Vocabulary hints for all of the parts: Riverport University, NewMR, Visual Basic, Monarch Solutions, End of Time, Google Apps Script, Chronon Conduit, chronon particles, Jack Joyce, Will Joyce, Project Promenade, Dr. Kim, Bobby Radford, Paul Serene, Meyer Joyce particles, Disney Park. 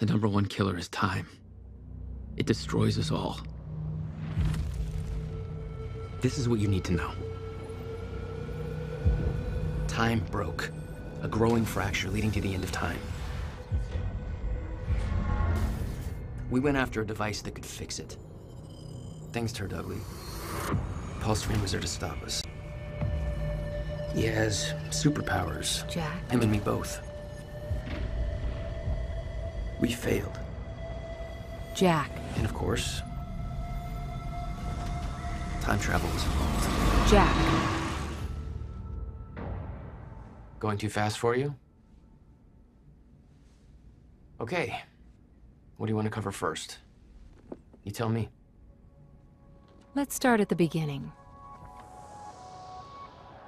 The number one killer is time. It destroys us all. This is what you need to know. Time broke. A growing fracture leading to the end of time. We went after a device that could fix it. Things turned ugly. Paul Serene was there to stop us. He has superpowers. Jack? Him and me both. We failed. Jack. And of course, time travel was involved. Jack. Going too fast for you? Okay. What do you want to cover first? You tell me. Let's start at the beginning.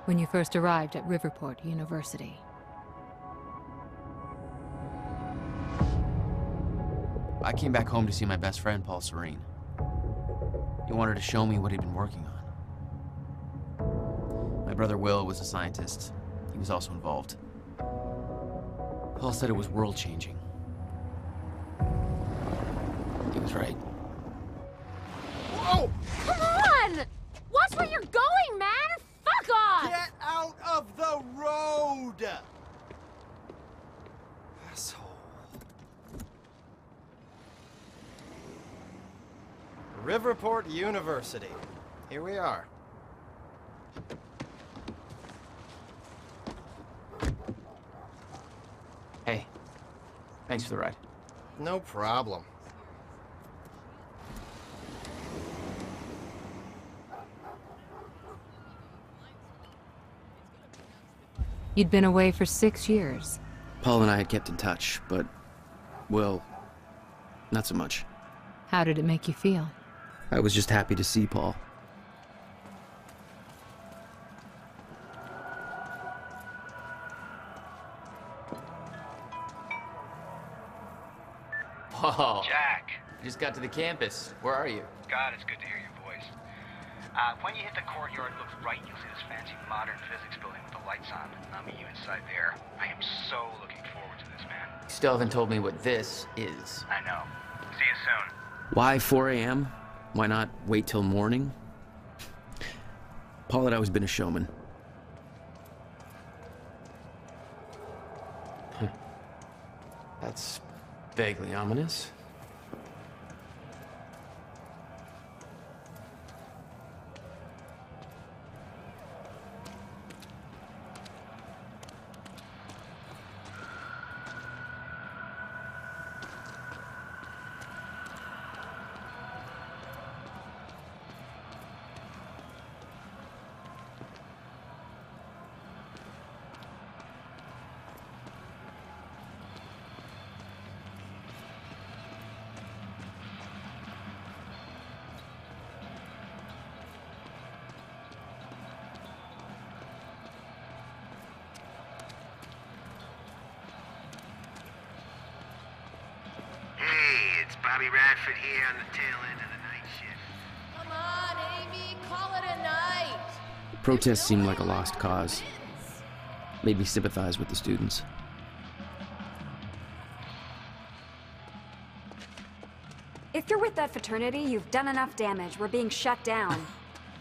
When you first arrived at Riverport University. I came back home to see my best friend, Paul Serene. He wanted to show me what he'd been working on. My brother Will was a scientist. He was also involved. Paul said it was world-changing. He was right. Whoa! Come on! Watch where you're going, man! Fuck off! Get out of the road! Asshole. Riverport University. Here we are. Hey, thanks for the ride. No problem. You'd been away for 6 years. Paul and I had kept in touch, but, well, not so much. How did it make you feel? I was just happy to see Paul. Paul. Jack. I just got to the campus. Where are you? God, it's good to hear your voice. When you hit the courtyard, look right, you'll see this fancy modern physics building with the lights on. I'll meet you inside there. I am so looking forward to this, man. You still haven't told me what this is. I know. See you soon. Why 4 a.m.? Why not wait till morning? Paul had always been a showman. That's vaguely ominous. Bobby Radford here on the tail end of the night shift. Come on, Amy, call it a night! The protests seemed like a lost cause. Made me sympathize with the students. If you're with that fraternity, you've done enough damage. We're being shut down.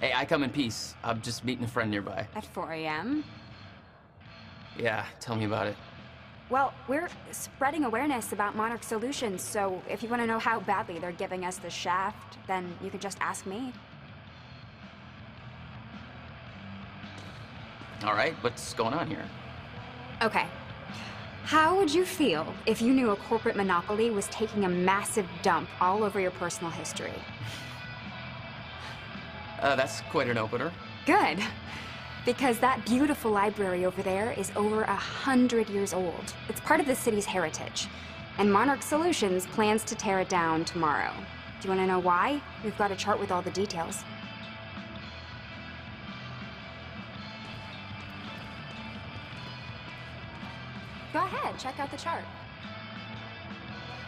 Hey, I come in peace. I'm just meeting a friend nearby. At 4 a.m.? Yeah, tell me about it. Well, we're spreading awareness about Monarch Solutions, so if you want to know how badly they're giving us the shaft, then you can just ask me. All right, what's going on here? Okay. How would you feel if you knew a corporate monopoly was taking a massive dump all over your personal history? That's quite an opener. Good. Because that beautiful library over there is over 100 years old. It's part of the city's heritage. And Monarch Solutions plans to tear it down tomorrow. Do you want to know why? We've got a chart with all the details. Go ahead, check out the chart.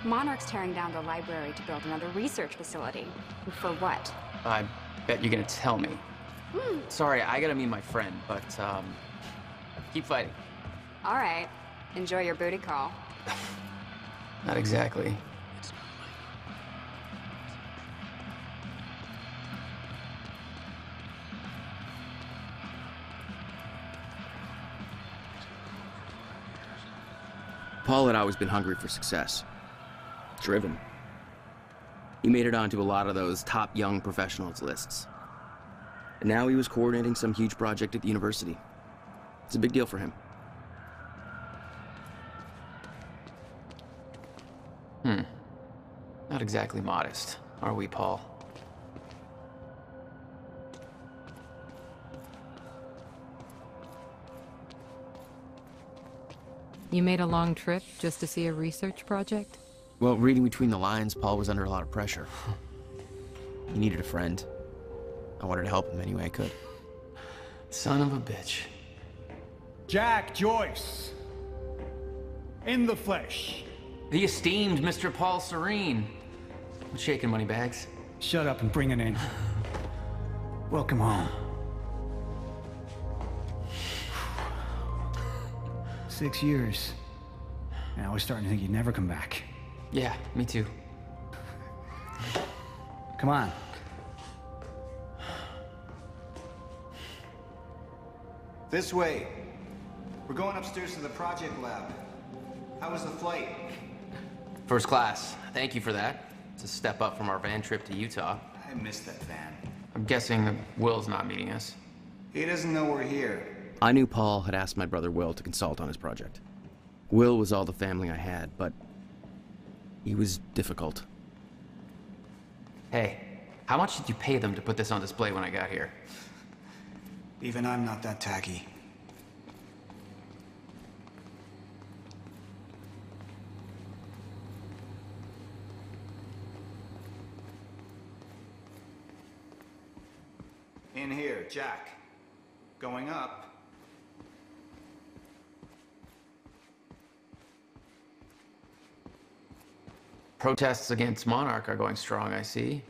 Monarch's tearing down the library to build another research facility. And for what? I bet you're going to tell me. Sorry, I gotta meet my friend, but, keep fighting. All right. Enjoy your booty call. Not exactly. Paul had always been hungry for success. Driven. He made it onto a lot of those top young professionals lists. And now he was coordinating some huge project at the university. It's a big deal for him. Not exactly modest, are we, Paul? You made a long trip just to see a research project? Well, reading between the lines, Paul was under a lot of pressure. He needed a friend. I wanted to help him any way I could. Son of a bitch. Jack Joyce. In the flesh. The esteemed Mr. Paul Serene. I'm shaking, money bags. Shut up and bring it in. Welcome home. 6 years. And I was starting to think you'd never come back. Yeah, me too. Come on. This way. We're going upstairs to the project lab. How was the flight? First class. Thank you for that. It's a step up from our van trip to Utah. I missed that van. I'm guessing that Will's not meeting us. He doesn't know we're here. I knew Paul had asked my brother Will to consult on his project. Will was all the family I had, but he was difficult. Hey, how much did you pay them to put this on display when I got here? Even I'm not that tacky. In here, Jack. Going up. Protests against Monarch are going strong, I see.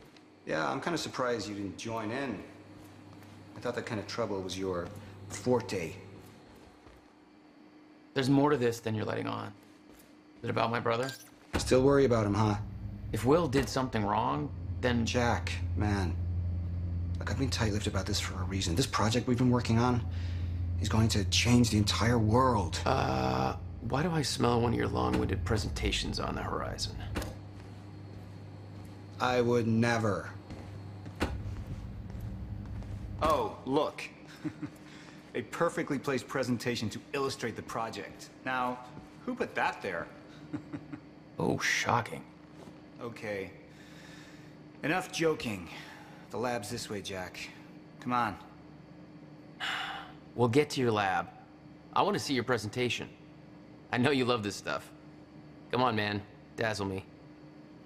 Yeah, I'm kind of surprised you didn't join in. I thought that kind of trouble was your forte. There's more to this than you're letting on. Is it about my brother? Still worry about him, huh? If Will did something wrong, then... Jack, man. Look, I've been tight-lipped about this for a reason. This project we've been working on is going to change the entire world. Why do I smell one of your long-winded presentations on the horizon? I would never. Oh, look. A perfectly placed presentation to illustrate the project. Now, who put that there? Oh, shocking. Okay. Enough joking. The lab's this way, Jack. Come on. We'll get to your lab. I want to see your presentation. I know you love this stuff. Come on, man. Dazzle me.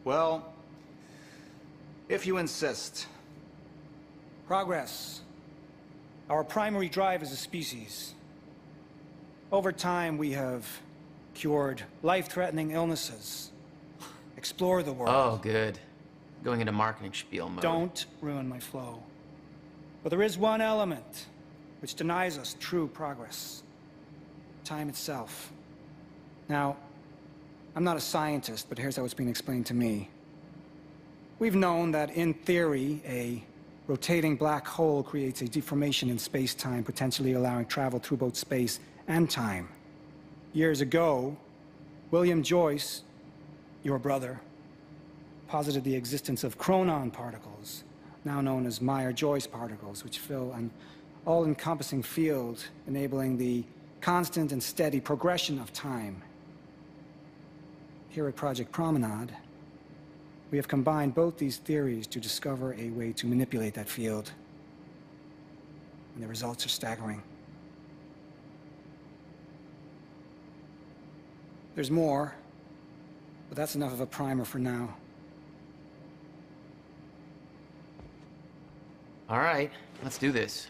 Well... if you insist. Progress. Our primary drive as a species. Over time, we have cured life-threatening illnesses. Explore the world. Oh, good. Going into marketing spiel mode. Don't ruin my flow. But there is one element which denies us true progress. Time itself. Now, I'm not a scientist, but here's how it's being explained to me. We've known that, in theory, a rotating black hole creates a deformation in space-time, potentially allowing travel through both space and time. Years ago, William Joyce, your brother, posited the existence of chronon particles, now known as Meyer Joyce particles, which fill an all-encompassing field, enabling the constant and steady progression of time. Here at Project Promenade, we have combined both these theories to discover a way to manipulate that field. And the results are staggering. There's more, but that's enough of a primer for now. All right, let's do this.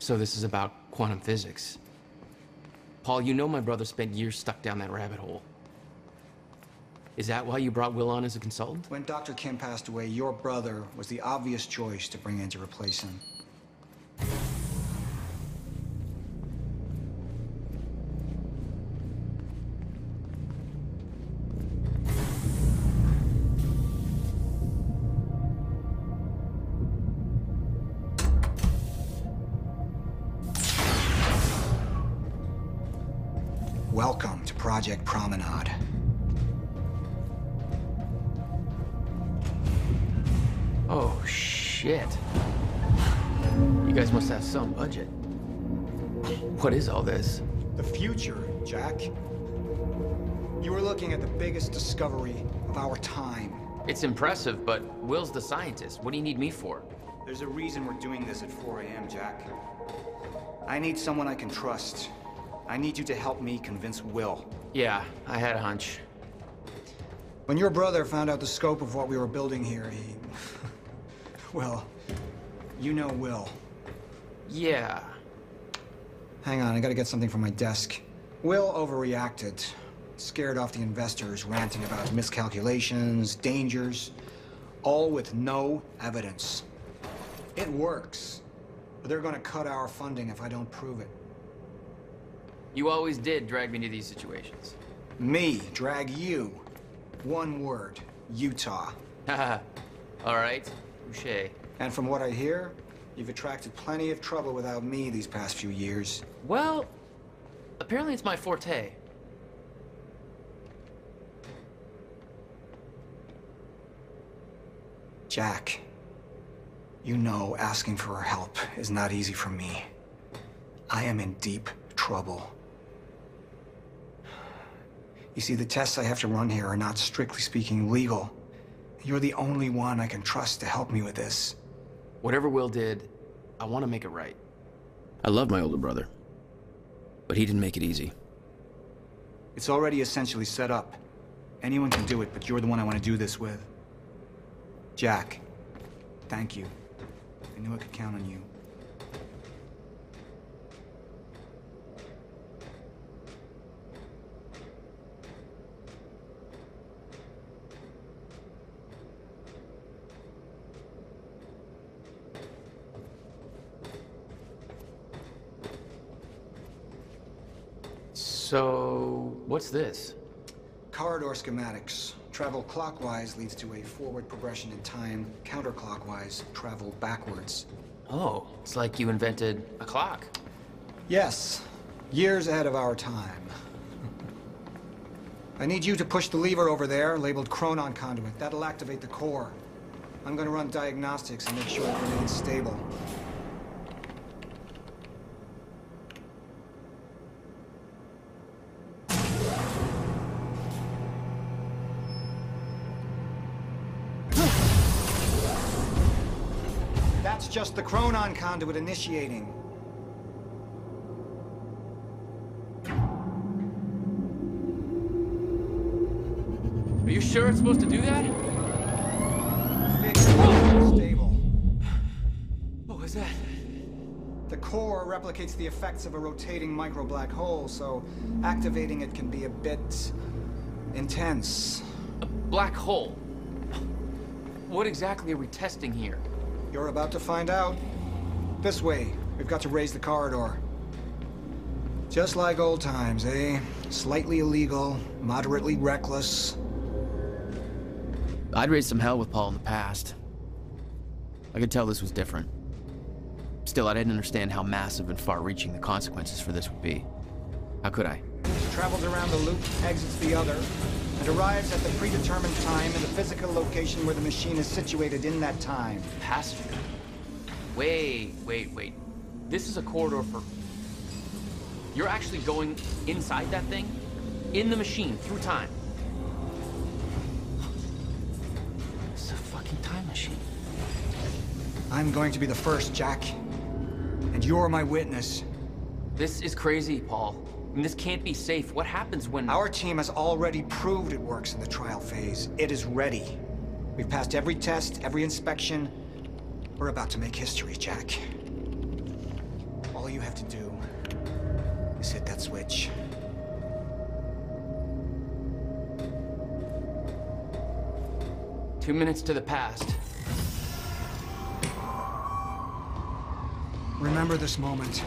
So this is about quantum physics. Paul, you know my brother spent years stuck down that rabbit hole. Is that why you brought Will on as a consultant? When Dr. Kim passed away, your brother was the obvious choice to bring in to replace him. Welcome to Project Promenade. Oh, shit. You guys must have some budget. What is all this? The future, Jack. You were looking at the biggest discovery of our time. It's impressive, but Will's the scientist. What do you need me for? There's a reason we're doing this at 4 a.m., Jack. I need someone I can trust. I need you to help me convince Will. Yeah, I had a hunch. When your brother found out the scope of what we were building here, he... well, you know Will. Yeah. Hang on, I gotta get something from my desk. Will overreacted. Scared off the investors, ranting about miscalculations, dangers, all with no evidence. It works, but they're gonna cut our funding if I don't prove it. You always did drag me to these situations. Me, drag you. One word, Utah. Haha, all right, touché. And from what I hear, you've attracted plenty of trouble without me these past few years. Well, apparently it's my forte. Jack, you know asking for her help is not easy for me. I am in deep trouble. You see, the tests I have to run here are not, strictly speaking, legal. You're the only one I can trust to help me with this. Whatever Will did, I want to make it right. I love my older brother, but he didn't make it easy. It's already essentially set up. Anyone can do it, but you're the one I want to do this with. Jack, thank you. I knew I could count on you. So, what's this? Corridor schematics. Travel clockwise leads to a forward progression in time. Counterclockwise, travel backwards. Oh, it's like you invented a clock. Yes, years ahead of our time. I need you to push the lever over there, labeled Chronon Conduit. That'll activate the core. I'm gonna run diagnostics and make sure it remains stable. Just the Chronon Conduit initiating. Are you sure it's supposed to do that? Fixed and stable. What was that? The core replicates the effects of a rotating micro black hole, so activating it can be a bit intense. A black hole? What exactly are we testing here? You're about to find out. This way. We've got to raise the corridor. Just like old times, eh? Slightly illegal, moderately reckless. I'd raised some hell with Paul in the past. I could tell this was different. Still, I didn't understand how massive and far-reaching the consequences for this would be. How could I? It travels around the loop, exits the other, and arrives at the predetermined time in the physical location where the machine is situated in that time. Passenger? Wait. This is a corridor for... You're actually going inside that thing? In the machine, through time. This is a fucking time machine. I'm going to be the first, Jack. And you're my witness. This is crazy, Paul. And this can't be safe. What happens when... Our team has already proved it works in the trial phase. It is ready. We've passed every test, every inspection. We're about to make history, Jack. All you have to do is hit that switch. "2 minutes to the past." Remember this moment.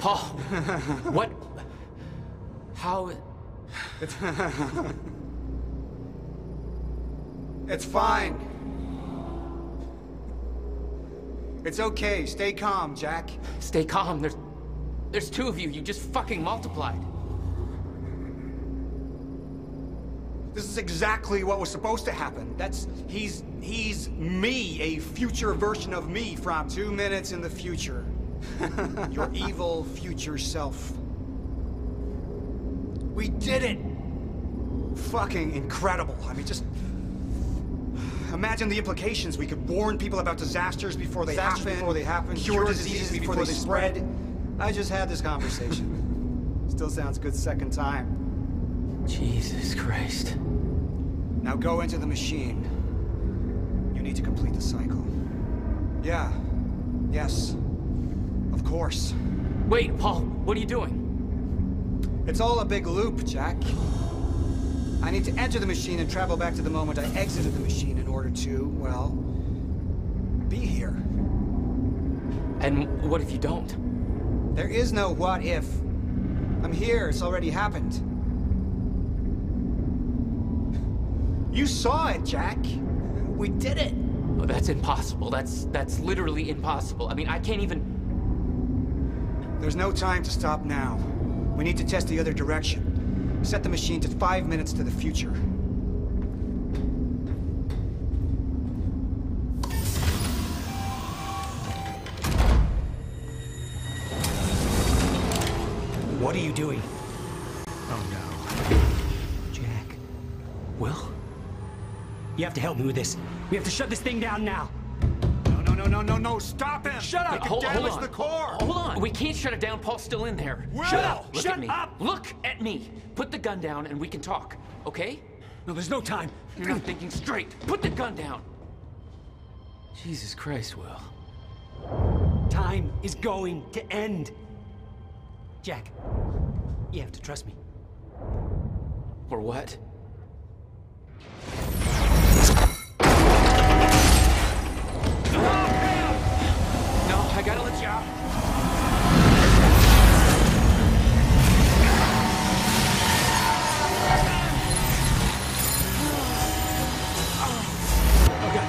Paul, what? How? It's fine. It's okay. Stay calm, Jack. Stay calm. There's two of you. You just fucking multiplied. This is exactly what was supposed to happen. He's me, a future version of me from 2 minutes in the future. Your evil future self. We did it! Fucking incredible. I mean, just imagine the implications. We could warn people about disasters before they happen. Cure diseases before they spread. I just had this conversation. Still sounds good second time. Jesus Christ. Now go into the machine. You need to complete the cycle. Yeah. Yes. Of course. Wait, Paul, what are you doing? It's all a big loop, Jack. I need to enter the machine and travel back to the moment I exited the machine in order to, well, be here. And what if you don't? There is no what if. I'm here. It's already happened. You saw it, Jack. We did it. Oh, that's impossible. That's literally impossible. I mean, I can't even... There's no time to stop now. We need to test the other direction. Set the machine to 5 minutes to the future. What are you doing? Oh no. Jack. Will? You have to help me with this. We have to shut this thing down now. No, stop him! Shut up! Hold on. The core. Hold on! We can't shut it down, Paul's still in there. Will. Shut up! Look shut at me. Up! Look at me! Put the gun down and we can talk, okay? No, there's no time. You're not thinking straight. Put the gun down! Jesus Christ, Will. Time is going to end. Jack, you have to trust me. Or what? I gotta let you out. Oh God!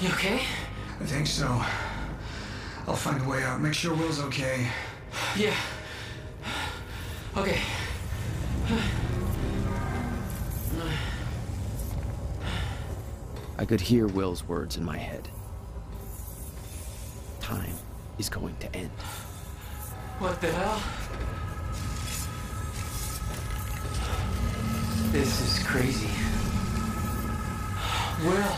You okay? I think so. I'll find a way out. Make sure Will's okay. Yeah. Okay. I could hear Will's words in my head. Time is going to end. What the hell? This is crazy. Will.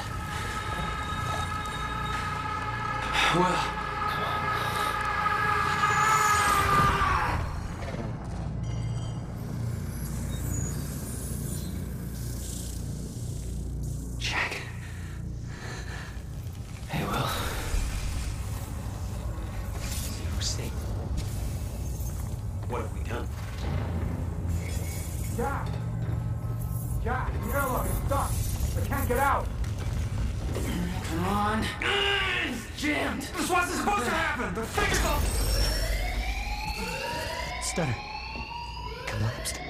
Come on. Jack. Hey, Will. You're safe. What have we done? Jack! Jack, the airlock is stuck. I can't get out. Come on. Jammed. This wasn't supposed to happen! The thing is all... Stutter. Collapsed.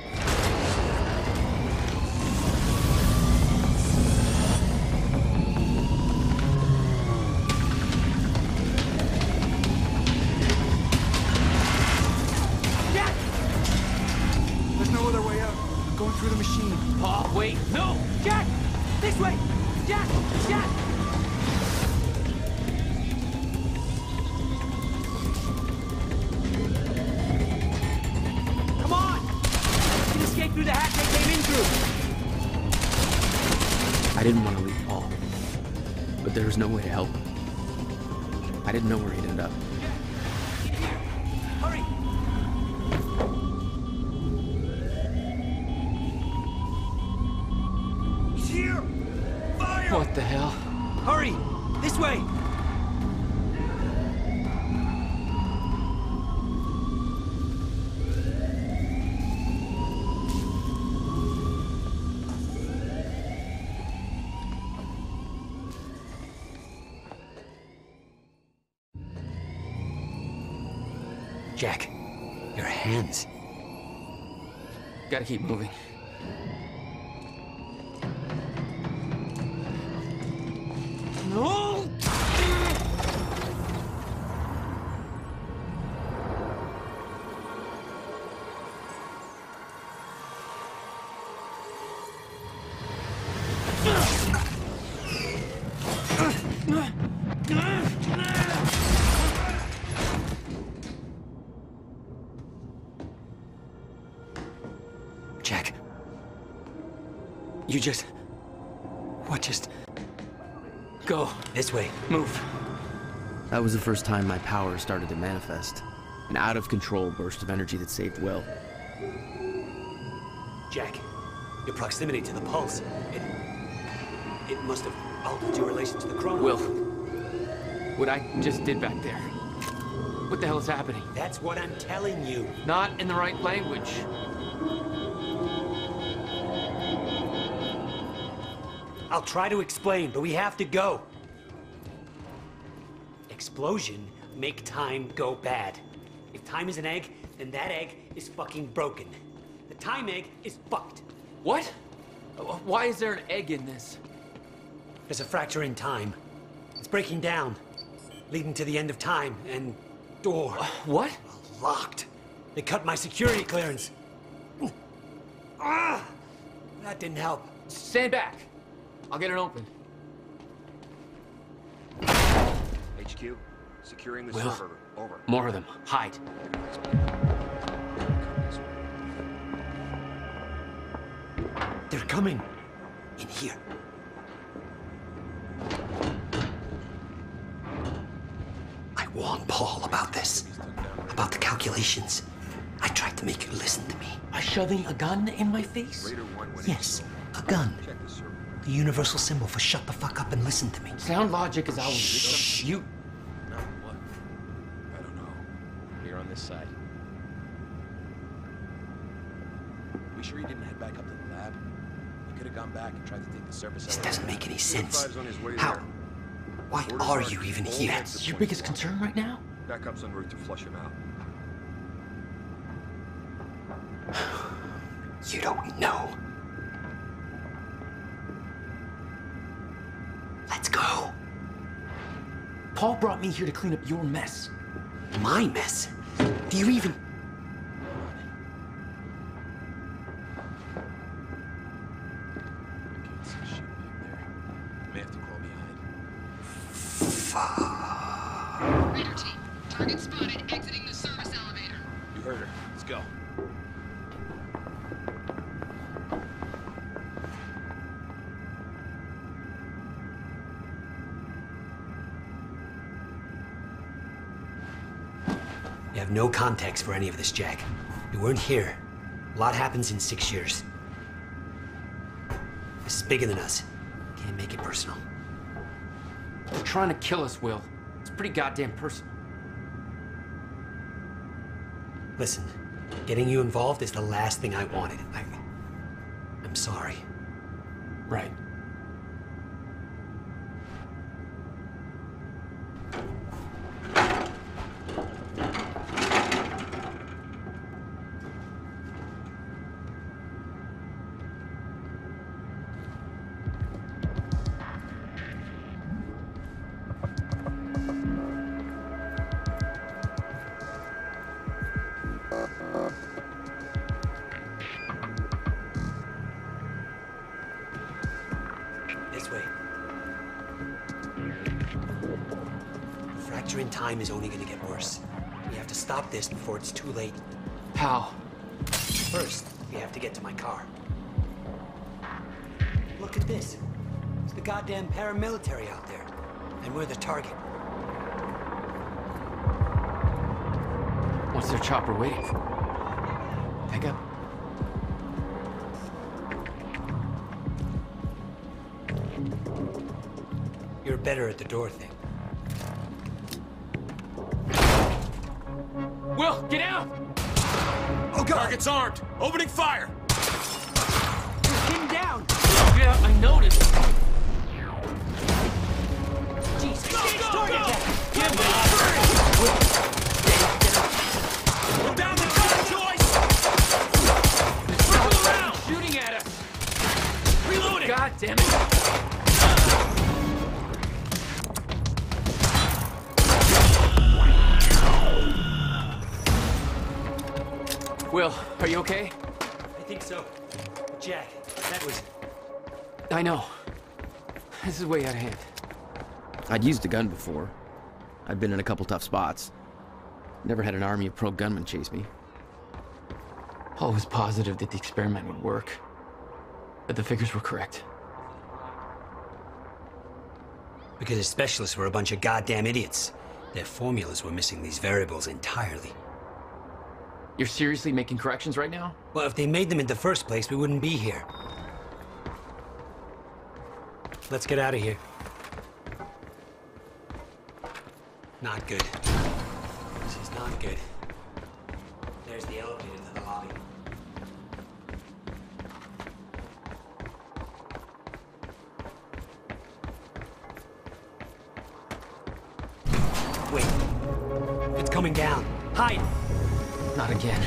Jack! There's no other way out. I'm going through the machine. Paul, wait. No! Jack! This way! Jack! Jack! Through the hatch they came in through. I didn't want to leave Paul, but there was no way to help him. I didn't know where he'd end up. Hurry! the hell? Hurry! This way! Jack, your hands. Gotta keep moving. No! Jack, you just... What just... Go. This way. Move. That was the first time my power started to manifest. An out-of-control burst of energy that saved Will. Jack, your proximity to the pulse, it must have altered your relation to the chronon. Will, what I just did back there. What the hell is happening? That's what I'm telling you. Not in the right language. I'll try to explain, but we have to go. Explosion make time go bad. If time is an egg, then that egg is fucking broken. The time egg is fucked. What? Why is there an egg in this? There's a fracture in time. It's breaking down, leading to the end of time and door. What? Locked. They cut my security clearance. Ah! That didn't help. Stand back. I'll get it open. HQ, securing the server. Over. More of them. Hide. They're coming. In here. I warned Paul about this. About the calculations. I tried to make you listen to me. By shoving a gun in my face? Yes, a gun. The universal symbol for shut the fuck up and listen to me. Sound logic is out. Shh. You. No, what? I don't know. Here on this side. We sure he didn't head back up to the lab? He could have gone back and tried to take the surface. This doesn't make any sense. How? Why are you even here? That's your biggest concern right now? Backup's en route to flush him out. You don't know. Let's go. Paul brought me here to clean up your mess. My mess? Do you even... I can't see shit back there. I may have to crawl behind. Fuck. Raider team, target spotted exiting the service elevator. You heard her. Let's go. You have no context for any of this, Jack. You weren't here. A lot happens in 6 years. This is bigger than us. Can't make it personal. They're trying to kill us, Will. It's pretty goddamn personal. Listen, getting you involved is the last thing I wanted. I'm sorry. Right. In time is only going to get worse. We have to stop this before it's too late. How? First, we have to get to my car. Look at this. It's the goddamn paramilitary out there. And we're the target. What's their chopper waiting for? Pick up. better at the door thing. Will, get out! Oh, God! Target's armed! Opening fire! He's getting down! Yeah, I noticed. Jeez, go, go, go! Get him out! Will, get out! Go down the gun, Joyce! Circle around! Shooting at us! Reloading! God damn it! Will, are you okay? I think so. Jack, that was... I know. This is way out of hand. I'd used a gun before. I'd been in a couple tough spots. Never had an army of pro-gunmen chase me. Paul was positive that the experiment would work. That the figures were correct. Because his specialists were a bunch of goddamn idiots. Their formulas were missing these variables entirely. You're seriously making corrections right now? Well, if they made them in the first place, we wouldn't be here. Let's get out of here. Not good. This is not good. There's the elevator to the lobby. Wait. It's coming down. Hide! Not again.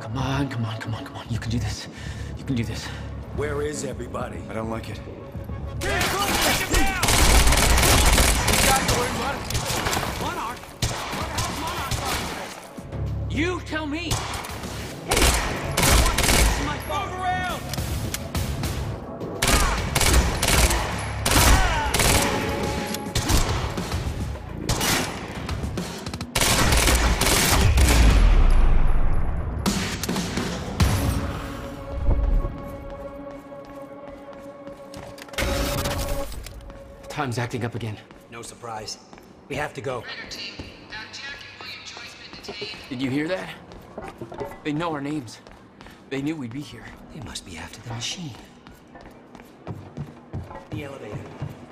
Come on, come on, come on, come on. You can do this. You can do this. Where is everybody? I don't like it. Here, come on, take him down! You guys are in what? Monarch? Where the hell's Monarch from? You tell me! Move around! Time's acting up again. No surprise. We have to go. Rider team, Jack and William Joyce been detained. Did you hear that? They know our names. They knew we'd be here. They must be after the machine. The elevator.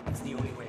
It's the only way.